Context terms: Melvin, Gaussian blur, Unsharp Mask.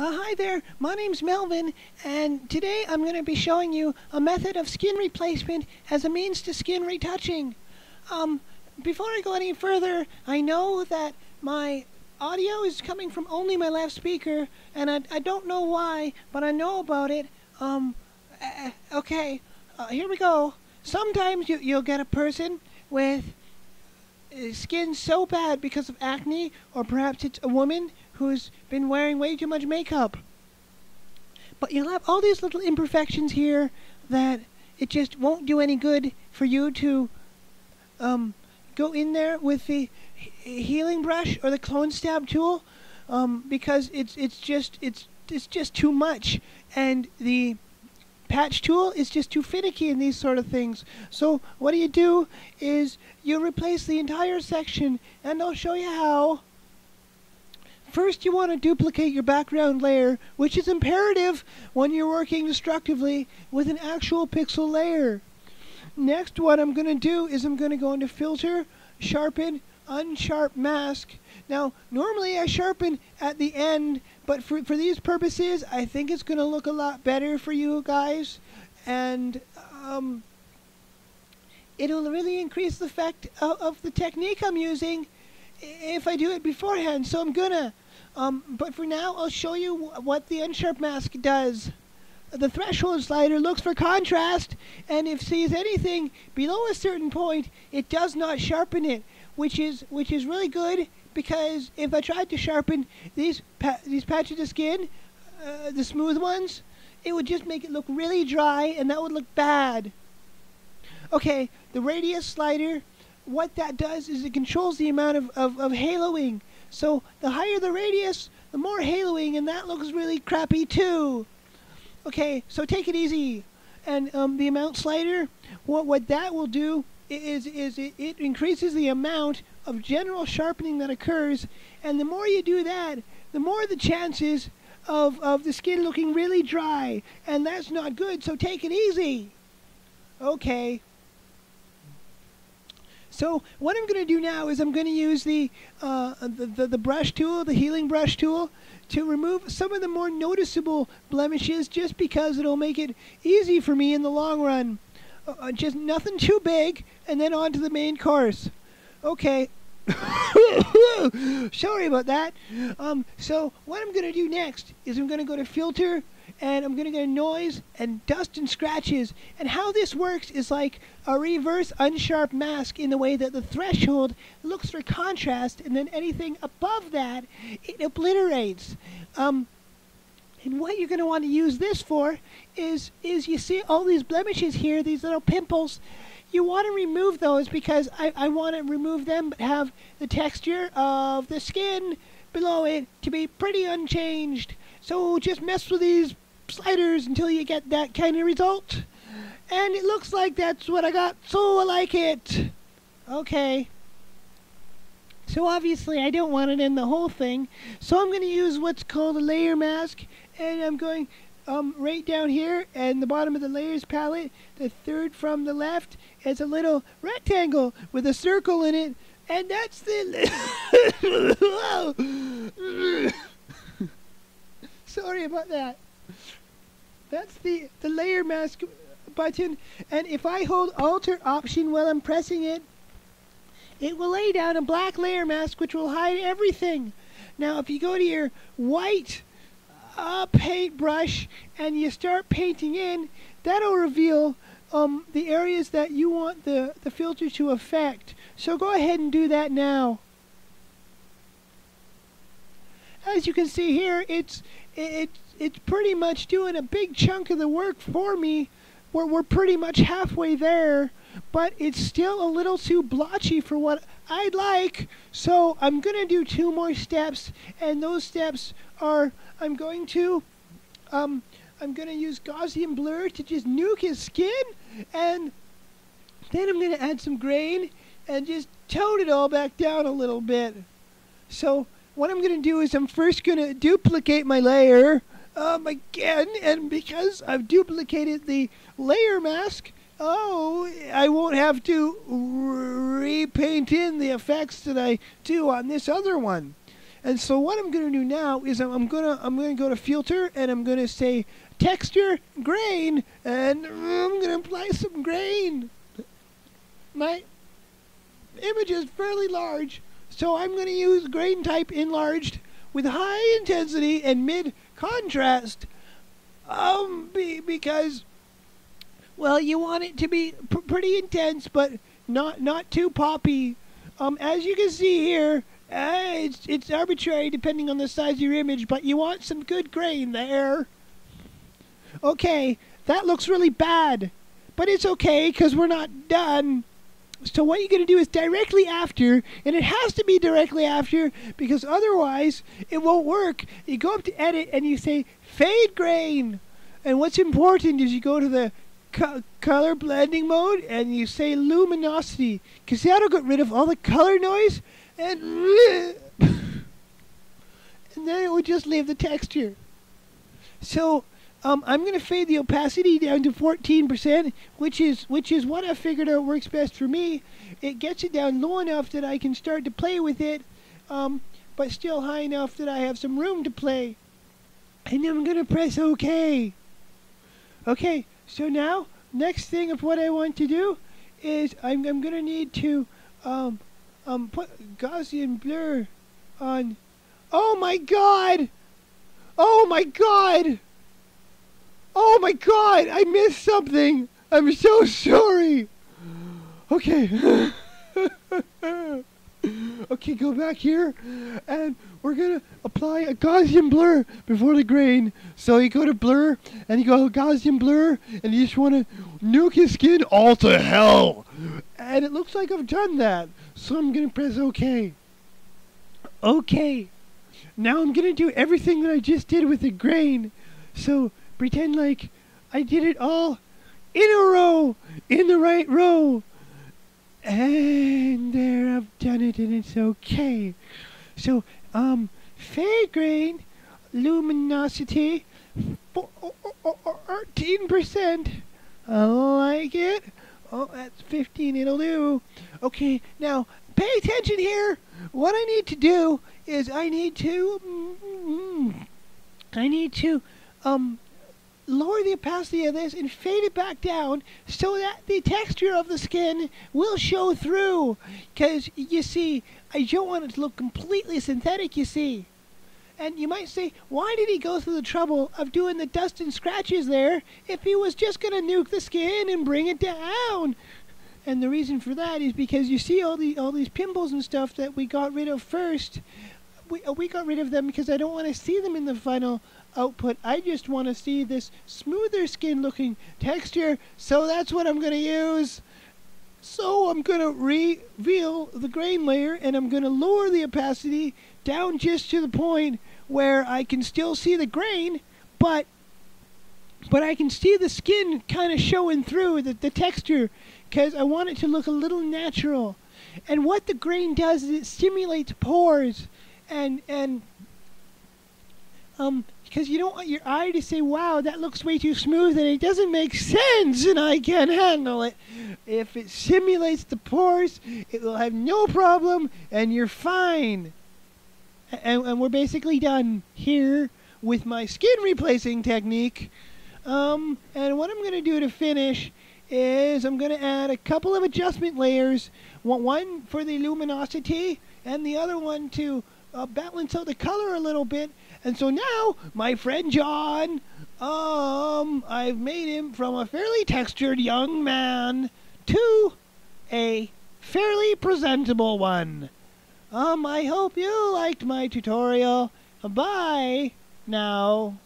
Hi there, my name's Melvin, and today I'm going to be showing you a method of skin replacement as a means to skin retouching. Before I go any further, I know that my audio is coming from only my left speaker, and I don't know why, but I know about it. Okay, here we go. Sometimes you'll get a person with skin so bad because of acne, or perhaps it's a woman who's been wearing way too much makeup. But you'll have all these little imperfections here that it just won't do any good for you to go in there with the healing brush or the clone stab tool, because it's just too much, and the patch tool is just too finicky in these sort of things. So what you do is you replace the entire section, and I'll show you how. First, you want to duplicate your background layer, which is imperative when you're working destructively with an actual pixel layer. Next, what I'm going to do is I'm going to go into Filter, Sharpen, Unsharp Mask. Now, normally I sharpen at the end, but for these purposes, I think it's going to look a lot better for you guys, and it'll really increase the effect of the technique I'm using if I do it beforehand, so I'm gonna. But for now, I'll show you what the Unsharp Mask does. The threshold slider looks for contrast, and if sees anything below a certain point, it does not sharpen it, which is really good, because if I tried to sharpen these patches of skin, the smooth ones, it would just make it look really dry, and that would look bad. Okay, the radius slider. What that does is it controls the amount of haloing. So the higher the radius, the more haloing, and that looks really crappy too. Okay, so take it easy. And the amount slider, what that will do is it increases the amount of general sharpening that occurs, and the more you do that, the more the chances of the skin looking really dry, and that's not good, so take it easy. Okay. So what I'm going to do now is I'm going to use the brush tool, the healing brush tool, to remove some of the more noticeable blemishes, just because it'll make it easy for me in the long run. Just nothing too big, and then on to the main course. Okay. Sorry about that. So what I'm going to do next is I'm going to go to Filter, and I'm going to go to Noise and Dust and Scratches. And how this works is like a reverse unsharp mask, in the way that the threshold looks for contrast, and then anything above that, it obliterates. And what you're going to want to use this for is you see all these blemishes here, these little pimples. You want to remove those, because I want to remove them but have the texture of the skin below it to be pretty unchanged. So just mess with these sliders until you get that kind of result. And it looks like that's what I got, so I like it. Okay. So obviously I don't want it in the whole thing, so I'm going to use what's called a layer mask, and I'm going right down here, and the bottom of the layers palette, the third from the left, is a little rectangle with a circle in it, and that's the... Sorry about that. That's the layer mask button, and if I hold Alt Option while I'm pressing it, it will lay down a black layer mask which will hide everything. Now if you go to your white paintbrush and you start painting in, that'll reveal the areas that you want the filter to affect. So go ahead and do that now. As you can see here, it's pretty much doing a big chunk of the work for me. We're pretty much halfway there, but it's still a little too blotchy for what I'd like, so I'm going to do two more steps, and those steps are, I'm going to use Gaussian blur to just nuke his skin, and then I'm going to add some grain and just tone it all back down a little bit. So what I'm going to do is I'm first going to duplicate my layer again, and because I've duplicated the layer mask, oh, I won't have to repaint in the effects that I do on this other one. And so what I'm going to do now is I'm going to go to filter, and I'm going to say texture, grain, and I'm going to apply some grain. My image is fairly large, so I'm going to use grain type enlarged with high intensity and mid contrast, because, well, you want it to be pretty intense, but not too poppy. As you can see here, it's arbitrary depending on the size of your image, but you want some good grain there. Okay, that looks really bad, but it's okay because we're not done. So what you're going to do is directly after, and it has to be directly after because otherwise it won't work. You go up to edit and you say fade grain, and what's important is you go to the color blending mode and you say luminosity, because that'll get rid of all the color noise, and and then it would just leave the texture. So I'm going to fade the opacity down to 14%, which is what I figured out works best for me. It gets it down low enough that I can start to play with it, but still high enough that I have some room to play. And I'm going to press OK. Okay, so now, next thing of what I want to do is I'm going to need to put Gaussian blur on. Oh my god! Oh my god! Oh my god, I missed something. I'm so sorry. Okay. Okay, go back here. And we're going to apply a Gaussian blur before the grain. So you go to blur, and you go Gaussian blur, and you just want to nuke his skin all to hell. And it looks like I've done that. So I'm going to press OK. Okay. Now I'm going to do everything that I just did with the grain. So pretend like I did it all in a row, in the right row. And there, I've done it, and it's okay. So, fade grain, luminosity, 13%. I like it. Oh, that's 15, it'll do. Okay, now, pay attention here. What I need to do is I need to lower the opacity of this and fade it back down so that the texture of the skin will show through, because you see, I don't want it to look completely synthetic, you see. And you might say, why did he go through the trouble of doing the dust and scratches there if he was just gonna nuke the skin and bring it down? And the reason for that is because you see all these pimples and stuff that we got rid of first. We got rid of them because I don't want to see them in the final output. I just want to see this smoother skin looking texture, so that's what I'm going to use. So I'm going to reveal the grain layer, and I'm going to lower the opacity down just to the point where I can still see the grain, but I can see the skin kind of showing through the texture, because I want it to look a little natural. And what the grain does is it stimulates pores, and because you don't want your eye to say, wow, that looks way too smooth and it doesn't make sense and I can't handle it. If it simulates the pores, it will have no problem and you're fine. And we're basically done here with my skin replacing technique. And what I'm going to do to finish is I'm going to add a couple of adjustment layers. One for the luminosity and the other one to balance out the color a little bit. And so now, my friend John, I've made him from a fairly textured young man to a fairly presentable one. I hope you liked my tutorial. Bye now.